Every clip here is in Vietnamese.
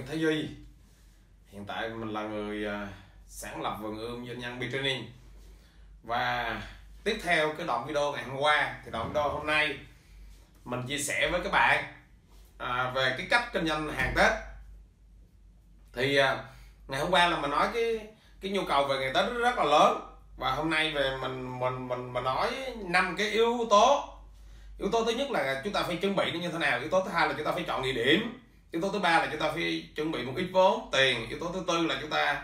Nguyễn Thái Duy. Hiện tại mình là người sáng lập vườn ươm doanh nhân B-training. Và tiếp theo cái đoạn video ngày hôm qua thì đoạn video hôm nay mình chia sẻ với các bạn về cái cách kinh doanh hàng Tết. Thì ngày hôm qua là mình nói cái nhu cầu về ngày Tết rất là lớn, và hôm nay về mình nói 5 cái yếu tố. Yếu tố thứ nhất là chúng ta phải chuẩn bị nó như thế nào, yếu tố thứ hai là chúng ta phải chọn địa điểm, yếu tố thứ ba là chúng ta phải chuẩn bị một ít vốn tiền, yếu tố thứ tư là chúng ta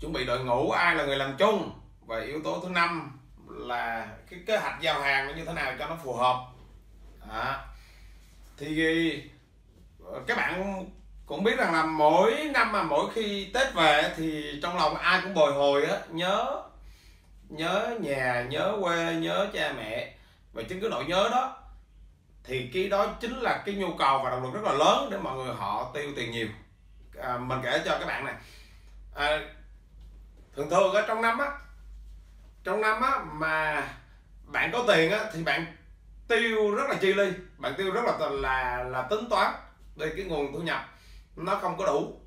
chuẩn bị đội ngũ, ai là người làm chung, và yếu tố thứ năm là cái kế hoạch giao hàng nó như thế nào cho nó phù hợp. Thì các bạn cũng biết rằng là mỗi năm mà mỗi khi Tết về thì trong lòng ai cũng bồi hồi á, nhớ nhà, nhớ quê, nhớ cha mẹ, và chính cái nỗi nhớ đó thì cái đó chính là cái nhu cầu và động lực rất là lớn để mọi người họ tiêu tiền nhiều. Mình kể cho các bạn này, thường thường ở trong năm á mà bạn có tiền á thì bạn tiêu rất là chi ly, bạn tiêu rất là tính toán về cái nguồn thu nhập nó không có đủ.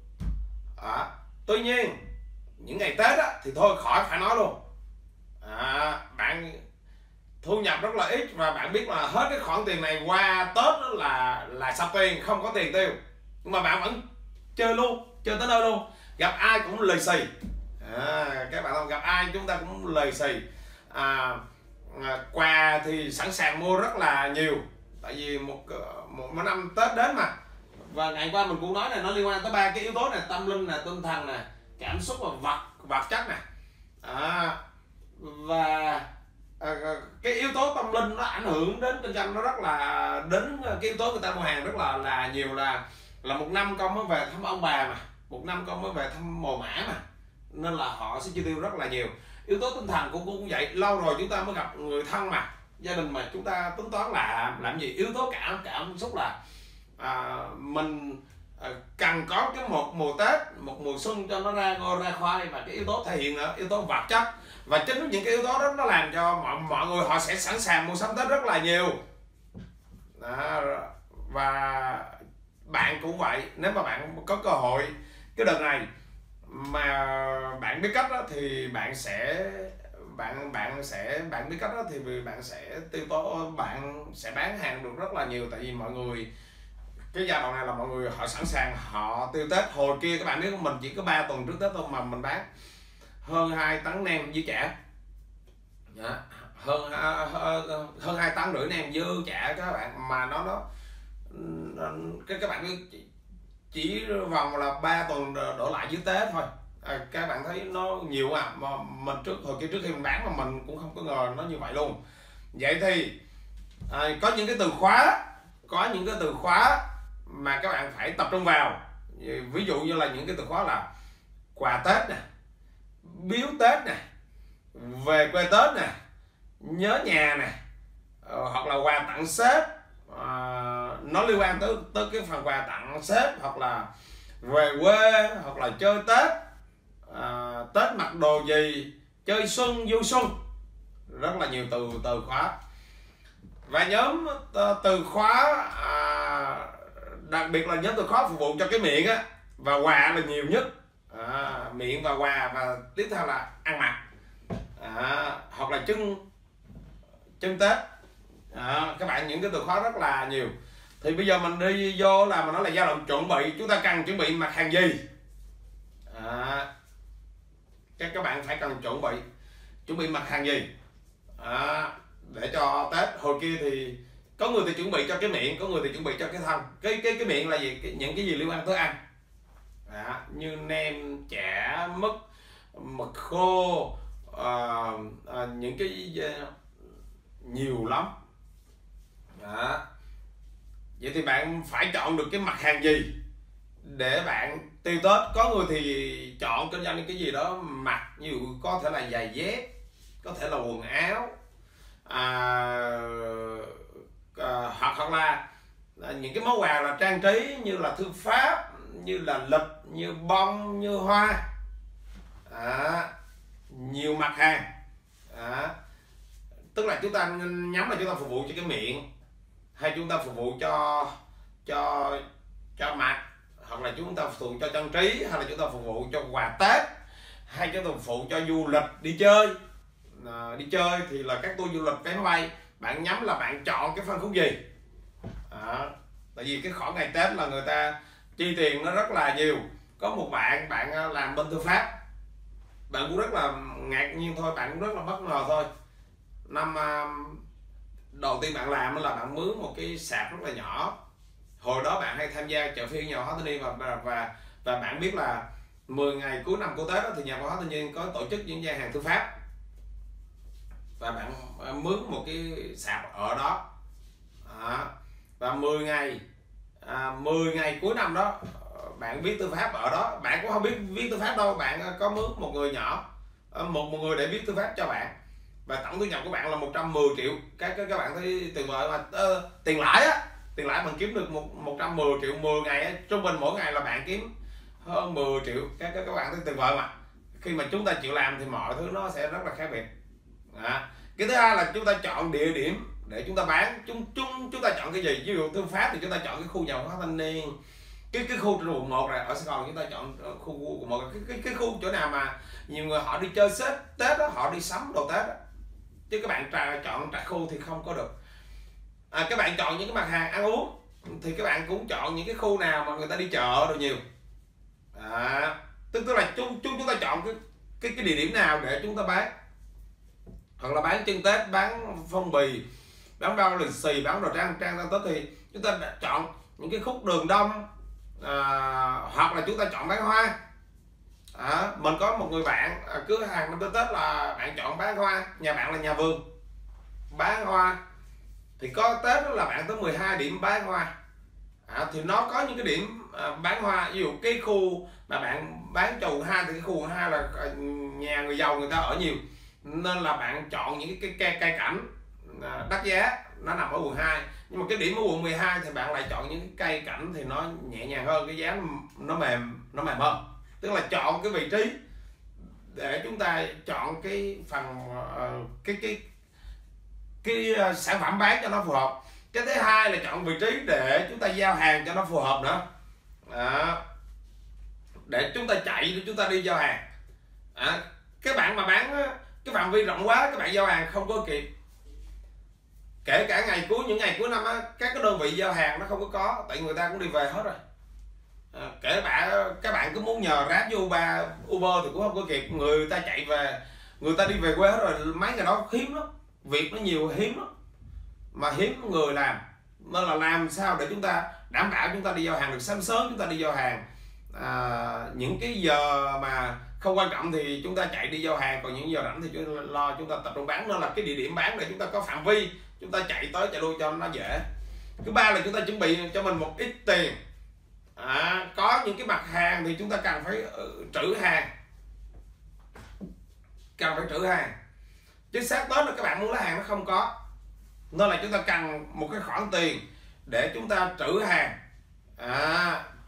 Tuy nhiên những ngày Tết á thì thôi khỏi phải nói luôn, bạn thu nhập rất là ít và bạn biết là hết cái khoản tiền này qua Tết là sập tiền, không có tiền tiêu, nhưng mà bạn vẫn chơi luôn, chơi tới nơi luôn, gặp ai cũng lì xì. Các bạn không, gặp ai chúng ta cũng lì xì, quà thì sẵn sàng mua rất là nhiều, tại vì một năm Tết đến mà. Và ngày qua mình cũng nói là nó liên quan tới ba cái yếu tố này: tâm linh nè, tinh thần nè, cảm xúc và vật chất nè. Cái yếu tố tâm linh nó ảnh hưởng đến kinh doanh, nó rất là đến cái yếu tố người ta mua hàng rất là nhiều, là một năm con mới về thăm ông bà mà, một năm con mới về thăm mồ mã mà, nên là họ sẽ chi tiêu rất là nhiều. Yếu tố tinh thần cũng vậy, lâu rồi chúng ta mới gặp người thân mà, gia đình mà, chúng ta tính toán là làm gì. Yếu tố cảm xúc là mình cần có cái một mùa Tết, một mùa xuân cho nó ra khoai. Và cái yếu tố thể hiện nữa, yếu tố vật chất. Và chính những cái yếu tố đó nó làm cho mọi người họ sẽ sẵn sàng mua sắm Tết rất là nhiều. Và bạn cũng vậy, nếu mà bạn có cơ hội cái đợt này mà bạn biết cách đó, thì bạn biết cách đó thì bạn sẽ bạn sẽ bán hàng được rất là nhiều, tại vì mọi người cái giai đoạn này là mọi người họ sẵn sàng họ tiêu Tết. Hồi kia các bạn biết mình chỉ có 3 tuần trước Tết thôi mà mình bán hơn 2 tấn nem với chả, hơn 2,5 tấn nem với chả các bạn, mà nó các bạn cứ chỉ vòng là 3 tuần đổ lại dưới Tết thôi. Các bạn thấy nó nhiều mà mình hồi kia trước khi mình bán mà mình cũng không có ngờ nó như vậy luôn. Vậy thì có những cái từ khóa mà các bạn phải tập trung vào, ví dụ như là những cái từ khóa là quà Tết nè, biếu Tết nè, về quê Tết nè, nhớ nhà nè, hoặc là quà tặng sếp. Nó liên quan tới cái phần quà tặng sếp, hoặc là về quê, hoặc là chơi Tết, Tết mặc đồ gì, chơi xuân, du xuân, rất là nhiều từ khóa. Và nhóm từ khóa đặc biệt là nhóm từ khóa phục vụ cho cái miệng á và quà là nhiều nhất. Miệng và quà, và tiếp theo là ăn mặc, hoặc là chân Tết. Các bạn những cái từ khóa rất là nhiều. Thì bây giờ mình đi vô là mình nói là giai đoạn chuẩn bị, chúng ta cần chuẩn bị mặt hàng gì. Các bạn phải cần chuẩn bị mặt hàng gì để cho Tết. Hồi kia thì có người thì chuẩn bị cho cái miệng, có người thì chuẩn bị cho cái thân. Cái miệng là gì? Những cái gì liên quan tới ăn, như nem, chả, mực khô, những cái nhiều lắm. Vậy thì bạn phải chọn được cái mặt hàng gì để bạn tiêu Tết. Có người thì chọn kinh doanh cái gì đó mặc, ví dụ có thể là giày dép, có thể là quần áo, hoặc là những cái món quà là trang trí, như là thư pháp, như là lịch, như bông, như hoa. Nhiều mặt hàng, tức là chúng ta nhắm là chúng ta phục vụ cho cái miệng, hay chúng ta phục vụ cho mặt, hoặc là chúng ta phục vụ cho trang trí, hay là chúng ta phục vụ cho quà Tết, hay chúng ta phục vụ cho du lịch đi chơi. Đi chơi thì là các tour du lịch, vé máy bay, bạn nhắm là bạn chọn cái phân khúc gì. Tại vì cái khoảng ngày Tết là người ta chi tiền nó rất là nhiều. Có một bạn, bạn làm bên tư pháp, bạn cũng rất là ngạc nhiên thôi, bạn cũng rất là bất ngờ thôi. Năm đầu tiên bạn làm là bạn mướn một cái sạp rất là nhỏ. Hồi đó bạn hay tham gia chợ phiên nhà văn hóa Thanh Niên, và bạn biết là 10 ngày cuối năm của Tết đó, thì nhà văn hóa Thanh Niên có tổ chức những gian hàng thư pháp, và bạn mướn một cái sạp ở đó. Và 10 ngày cuối năm đó bạn viết tư pháp ở đó. Bạn cũng không biết viết tư pháp đâu, bạn có mướn một người nhỏ, một người để viết tư pháp cho bạn, và tổng thu nhập của bạn là 110 triệu. Các bạn thấy tuyệt vời mà. Tiền lãi á, tiền lãi mình kiếm được 110 triệu 10 ngày á, trung bình mỗi ngày là bạn kiếm hơn 10 triệu. Các bạn thấy tuyệt vời mà. Khi mà chúng ta chịu làm thì mọi thứ nó sẽ rất là khác biệt. Cái thứ hai là chúng ta chọn địa điểm để chúng ta bán. Chúng ta chọn cái gì? Ví dụ tư pháp thì chúng ta chọn cái khu nhà văn hóa Thanh Niên, cái khu trên quận 1 này. Ở Sài Gòn chúng ta chọn khu quận 1, cái khu chỗ nào mà nhiều người họ đi chơi Tết đó, họ đi sắm đồ Tết đó. Chứ các bạn chọn trà khu thì không có được. Các bạn chọn những cái mặt hàng ăn uống thì các bạn cũng chọn những cái khu nào mà người ta đi chợ đồ nhiều. Tức là chúng ta chọn cái địa điểm nào để chúng ta bán, hoặc là bán chân Tết, bán phong bì, bán bao lì xì, bán đồ trang Tết, thì chúng ta đã chọn những cái khúc đường đông, hoặc là chúng ta chọn bán hoa. Mình có một người bạn cứ hàng năm tới Tết là bạn chọn bán hoa. Nhà bạn là nhà vườn bán hoa, thì có Tết đó là bạn tới 12 điểm bán hoa. Thì nó có những cái điểm bán hoa. Ví dụ cái khu mà bạn bán cho quận 2 thì cái khu quận 2 là nhà người giàu người ta ở nhiều, nên là bạn chọn những cái cây cảnh đắt giá, nó nằm ở quận 2. Nhưng mà cái điểm ở quận 12 thì bạn lại chọn những cây cảnh thì nó nhẹ nhàng hơn, cái giá nó mềm hơn. Tức là chọn cái vị trí để chúng ta chọn cái phần cái sản phẩm bán cho nó phù hợp. Cái thứ hai là chọn vị trí để chúng ta giao hàng cho nó phù hợp nữa. Để chúng ta chạy, để chúng ta đi giao hàng. Các bạn mà bán cái phạm vi rộng quá, các bạn giao hàng không có kịp. Kể cả những ngày cuối năm á, các cái đơn vị giao hàng nó không có, tại người ta cũng đi về hết rồi. Kể các bạn cứ muốn nhờ Grab với Uber thì cũng không có kịp, người ta chạy về, người ta đi về quê hết rồi. Mấy ngày đó hiếm lắm, việc nó nhiều hiếm lắm, mà hiếm người làm, nên là làm sao để chúng ta đảm bảo chúng ta đi giao hàng được sáng sớm, chúng ta đi giao hàng những cái giờ mà không quan trọng thì chúng ta chạy đi giao hàng, còn những giờ rảnh thì chúng ta tập trung bán. Nên là cái địa điểm bán để chúng ta có phạm vi, chúng ta chạy tới chạy lui cho nó dễ. Thứ ba là chúng ta chuẩn bị cho mình một ít tiền. Có những cái mặt hàng thì chúng ta cần phải trữ hàng, chứ sát Tết là các bạn muốn lấy hàng nó không có, nên là chúng ta cần một cái khoản tiền để chúng ta trữ hàng.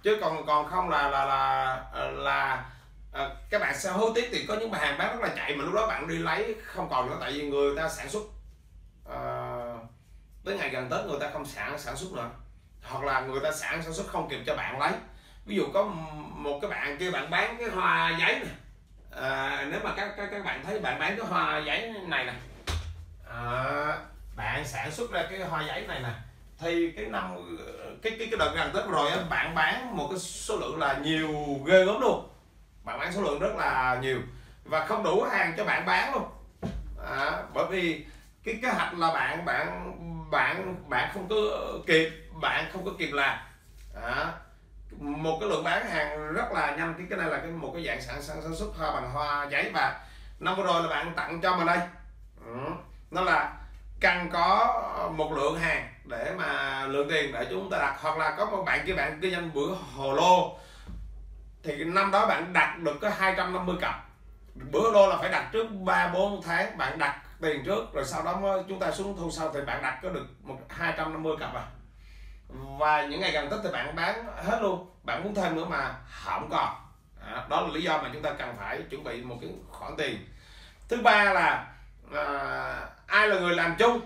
Chứ còn không là các bạn sẽ hối tiếc. Thì có những mặt hàng bán rất là chạy mà lúc đó bạn đi lấy không còn nữa, tại vì người ta sản xuất tới ngày gần Tết người ta không sản xuất nữa, hoặc là người ta sản xuất không kịp cho bạn lấy. Ví dụ có một cái bạn kia bạn bán cái hoa giấy này, nếu mà các bạn thấy bạn bán cái hoa giấy này nè, bạn sản xuất ra cái hoa giấy này nè, thì cái năm cái đợt gần Tết rồi á, bạn bán một cái số lượng là nhiều ghê gớm luôn, bạn bán số lượng rất là nhiều và không đủ hàng cho bạn bán luôn. Bởi vì cái hạch là bạn không có kịp, làm một cái lượng bán hàng rất là nhanh. Cái này là một cái dạng sản xuất hoa bằng hoa giấy, và năm vừa rồi là bạn tặng cho mình đây. Nó là cần có một lượng hàng để mà lượng tiền để chúng ta đặt. Hoặc là có một bạn kia bạn kinh doanh bữa hồ lô, thì năm đó bạn đặt được có 250 cặp. Bữa hồ lô là phải đặt trước 3-4 tháng, bạn đặt tiền trước rồi sau đó chúng ta xuống thu sau, thì bạn đặt có được 250 cặp à. Và những ngày gần Tết thì bạn bán hết luôn, bạn muốn thêm nữa mà không còn. Đó là lý do mà chúng ta cần phải chuẩn bị một cái khoản tiền. Thứ ba là ai là người làm chung.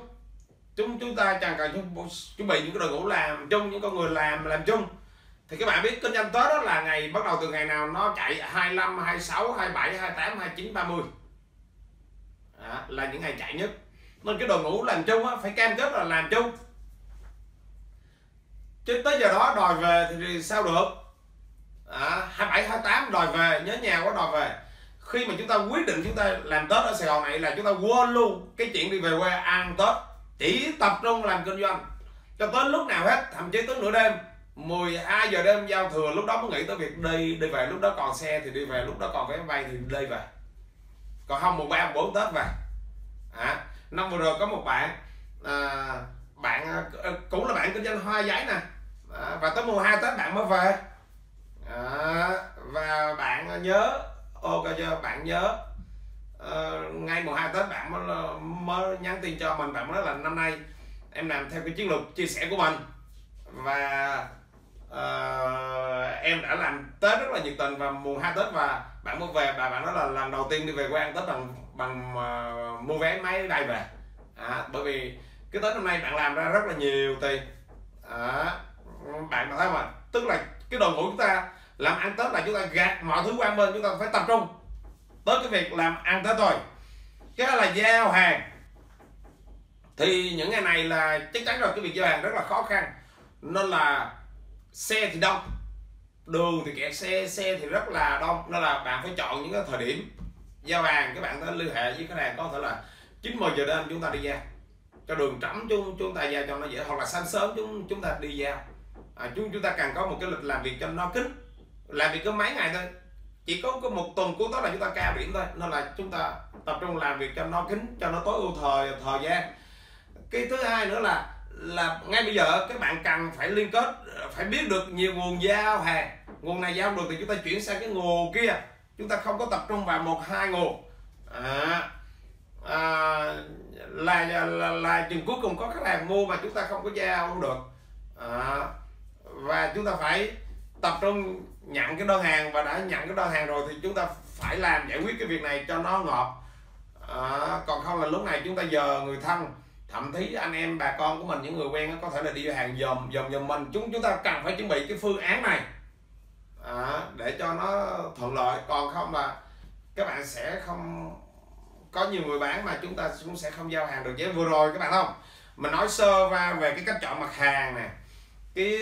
Chúng ta cần chuẩn bị những cái đội ngũ làm chung, những con người làm chung. Thì các bạn biết kinh doanh Tết đó là ngày bắt đầu từ ngày nào nó chạy 25, 26, 27, 28, 29, 30 đó, là những ngày chạy nhất. Nên cái đội ngũ làm chung á, phải cam kết là làm chung, chứ tới giờ đó đòi về thì sao được à, 27, 28 đòi về, nhớ nhà quá đòi về. Khi mà chúng ta quyết định chúng ta làm Tết ở Sài Gòn này là chúng ta quên luôn cái chuyện đi về quê ăn Tết, chỉ tập trung làm kinh doanh cho tới lúc nào hết, thậm chí tới nửa đêm 12 giờ đêm giao thừa, lúc đó mới nghĩ tới việc đi về. Lúc đó còn xe thì đi về, lúc đó còn vé bay thì đi về, còn không 13, 14 Tết về à. Năm vừa rồi có một bạn cũng là bạn kinh doanh hoa giấy nè à, và tới mùng 2 Tết bạn mới về à, và bạn nhớ ok chưa, bạn nhớ ngay mùng 2 Tết bạn mới nhắn tin cho mình, bạn nói là năm nay em làm theo cái chiến lược chia sẻ của mình và em đã làm Tết rất là nhiệt tình và mùng 2 Tết và bạn mới về, và bạn nói là lần đầu tiên đi về quê ăn Tết bằng mua vé máy bay về à, bởi vì cái Tết năm nay bạn làm ra rất là nhiều tiền à, bạn mà thấy mà tức là cái đội ngũ chúng ta làm ăn Tết là chúng ta gạt mọi thứ qua bên, chúng ta phải tập trung tới cái việc làm ăn Tết thôi. Cái đó là giao hàng, thì những ngày này là chắc chắn rồi cái việc giao hàng rất là khó khăn, nên là xe thì đông, đường thì kẹt xe, xe thì rất là đông, nên là bạn phải chọn những cái thời điểm giao hàng. Các bạn có liên hệ với khách hàng, có thể là 9-10 giờ đêm chúng ta đi giao cho đường trống, chúng ta giao cho nó dễ, hoặc là sáng sớm chúng ta đi giao à, chúng ta cần có một cái lịch làm việc cho nó kín, làm việc có mấy ngày thôi, chỉ có một tuần cuối Tết là chúng ta cao điểm thôi, nên là chúng ta tập trung làm việc cho nó kín, cho nó tối ưu thời gian. Cái thứ hai nữa là ngay bây giờ các bạn cần phải liên kết, phải biết được nhiều nguồn giao hàng, nguồn này giao được thì chúng ta chuyển sang cái nguồn kia, chúng ta không có tập trung vào một hai nguồn là chừng cuối cùng có khách hàng mua mà chúng ta không có giao được và chúng ta phải tập trung nhận cái đơn hàng, và đã nhận cái đơn hàng rồi thì chúng ta phải làm giải quyết cái việc này cho nó ngọt còn không là lúc này chúng ta giờ người thân, thậm chí anh em bà con của mình, những người quen có thể là đi hàng dòm mình, chúng ta cần phải chuẩn bị cái phương án này để cho nó thuận lợi, còn không là các bạn sẽ không có nhiều người bán mà chúng ta cũng sẽ không giao hàng được. Chứ vừa rồi các bạn không, mình nói sơ qua về cái cách chọn mặt hàng nè, cái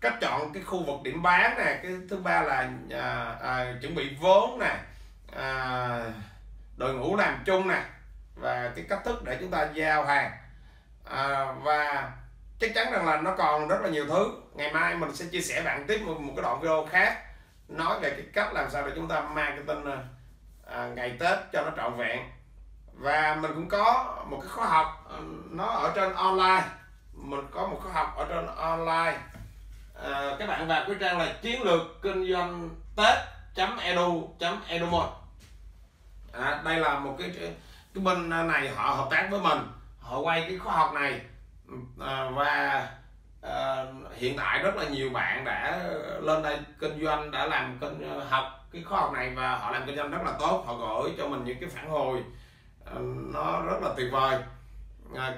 cách chọn cái khu vực điểm bán nè, cái thứ ba là chuẩn bị vốn nè, đội ngũ làm chung nè, và cái cách thức để chúng ta giao hàng và chắc chắn rằng là nó còn rất là nhiều thứ. Ngày mai mình sẽ chia sẻ bạn tiếp một cái đoạn video khác nói về cái cách làm sao để chúng ta marketing ngày Tết cho nó trọn vẹn. Và mình cũng có một cái khóa học nó ở trên online, mình có một khóa học ở trên online các bạn vào cái trang là chienluockinhdoanthet.edu.vn1 đây là một cái bên này họ hợp tác với mình, họ quay cái khóa học này và hiện tại rất là nhiều bạn đã lên đây kinh doanh, đã làm học cái khóa học này và họ làm kinh doanh rất là tốt, họ gửi cho mình những cái phản hồi nó rất là tuyệt vời.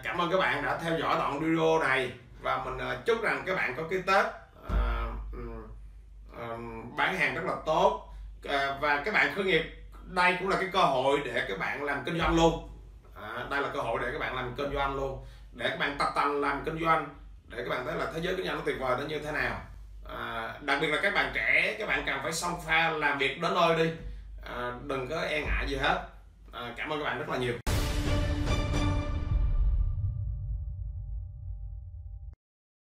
Cảm ơn các bạn đã theo dõi đoạn video này và mình chúc rằng các bạn có cái Tết bán hàng rất là tốt và các bạn khởi nghiệp. Đây cũng là cái cơ hội để các bạn làm kinh doanh luôn đây là cơ hội để các bạn làm kinh doanh luôn, để các bạn tập tành làm kinh doanh, để các bạn thấy là thế giới kinh doanh nó tuyệt vời nó như thế nào đặc biệt là các bạn trẻ, các bạn cần phải xông pha làm việc đến nơi đi đừng có e ngại gì hết. Cảm ơn các bạn rất là nhiều.